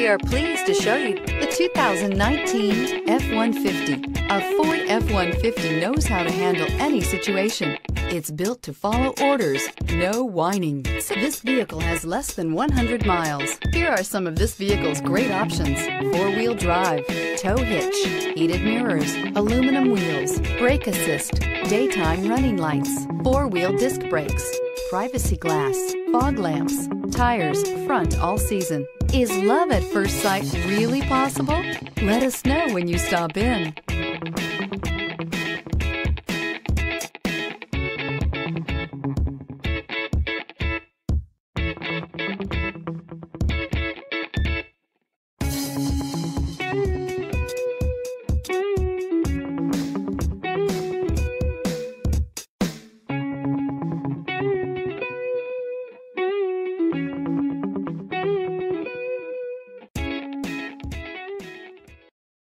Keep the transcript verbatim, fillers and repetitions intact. We are pleased to show you the two thousand nineteen F one fifty. A Ford F one fifty knows how to handle any situation. It's built to follow orders, no whining. This vehicle has less than one hundred miles. Here are some of this vehicle's great options: four-wheel drive, tow hitch, heated mirrors, aluminum wheels, brake assist, daytime running lights, four-wheel disc brakes, privacy glass, fog lamps, tires, front all season. Is love at first sight really possible? Let us know when you stop in.